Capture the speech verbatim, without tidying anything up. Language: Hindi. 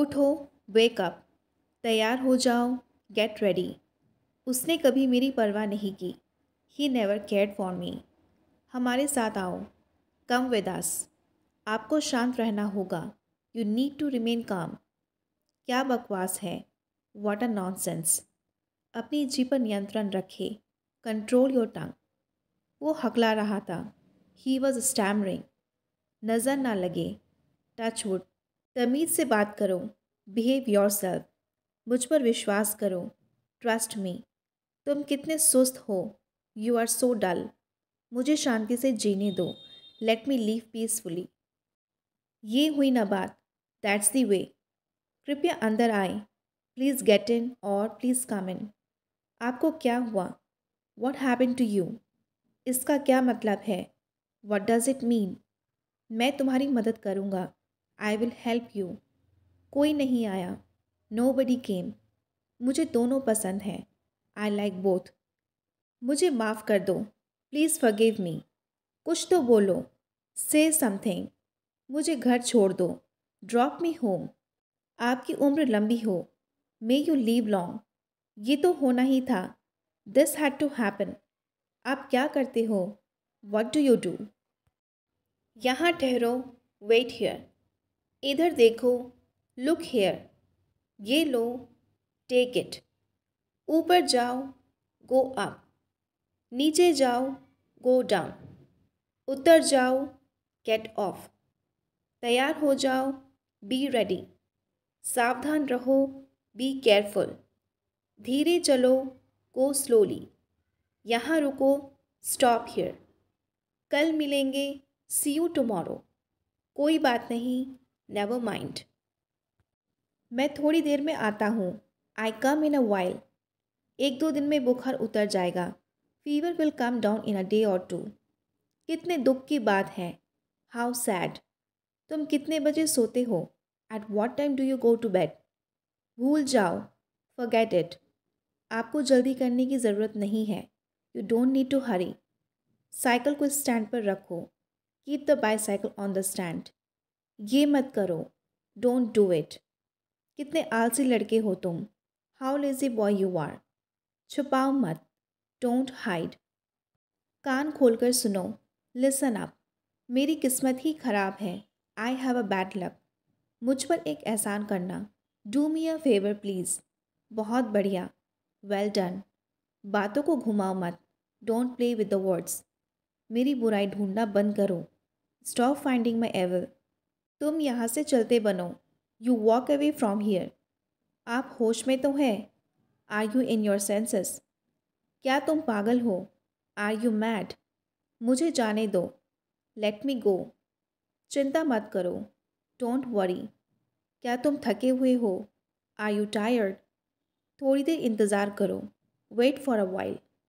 उठो, वेक अप, तैयार हो जाओ, गेट रेडी। उसने कभी मेरी परवाह नहीं की। He never cared for me. हमारे साथ आओ, कम विद अस। आपको शांत रहना होगा। यू नीड टू रिमेन काम। क्या बकवास है, व्हाट अ नॉनसेंस। अपनी जी पर नियंत्रण रखे, कंट्रोल योर टंग। वो हकला रहा था। He was stammering. नज़र ना लगे, टच वुड। तमीज़ से बात करो, बिहेव योरसेल्फ। मुझ पर विश्वास करो, ट्रस्ट मी। तुम कितने सुस्त हो, यू आर सो डल। मुझे शांति से जीने दो, लेट मी लीव पीसफुली। ये हुई ना बात, दैट्स दी वे। कृपया अंदर आए, प्लीज़ गेट इन और प्लीज़ कम इन। आपको क्या हुआ, व्हाट हैपेंड टू यू। इसका क्या मतलब है, व्हाट डज़ इट मीन। मैं तुम्हारी मदद करूँगा, आई विल हेल्प यू। कोई नहीं आया, नोबडी केम। मुझे दोनों पसंद हैं, आई लाइक बोथ। मुझे माफ़ कर दो, प्लीज़ फॉरगिव मी। कुछ तो बोलो, से समथिंग। मुझे घर छोड़ दो, ड्रॉप मी होम। आपकी उम्र लंबी हो, मे यू लिव लॉन्ग। ये तो होना ही था, दिस हैड टू हैपन। आप क्या करते हो, व्हाट डू यू डू। यहाँ ठहरो, वेट हियर। इधर देखो, लुक हियर। ये लो, टेक इट। ऊपर जाओ, गो अप। नीचे जाओ, गो डाउन। उतर जाओ, गेट ऑफ। तैयार हो जाओ, बी रेडी। सावधान रहो, बी केयरफुल। धीरे चलो, गो स्लोली। यहाँ रुको, स्टॉप हियर। कल मिलेंगे, सी यू टुमारो। कोई बात नहीं, नेवर माइंड। मैं थोड़ी देर में आता हूँ, आई कम इन अ वाइल। एक दो दिन में बुखार उतर जाएगा, fever will come down in a day or two. कितने दुख की बात है, हाउ सैड। तुम कितने बजे सोते हो, at what time do you go to bed. भूल जाओ, फॉरगेट इट। आपको जल्दी करने की ज़रूरत नहीं है, you don't need to hurry. Cycle को स्टैंड पर रखो, keep the bicycle on the stand. ये मत करो, डोंट डू इट। कितने आलसी लड़के हो तुम, how lazy boy you are. छुपाओ मत, डोंट हाइड। कान खोलकर सुनो, लिसन अप। मेरी किस्मत ही ख़राब है, I have a bad luck. मुझ पर एक एहसान करना, do me a favour please. बहुत बढ़िया, वेल डन। बातों को घुमाओ मत, don't play with the words. मेरी बुराई ढूंढना बंद करो, स्टॉप फाइंडिंग माई एविल। तुम यहाँ से चलते बनो, you walk away from here. आप होश में तो हैं, are you in your senses. क्या तुम पागल हो, आर यू मैड। मुझे जाने दो, लेट मी गो। चिंता मत करो, डोंट वरी। क्या तुम थके हुए हो, आर यू टायर्ड। थोड़ी देर इंतज़ार करो, वेट फॉर अ वाइल।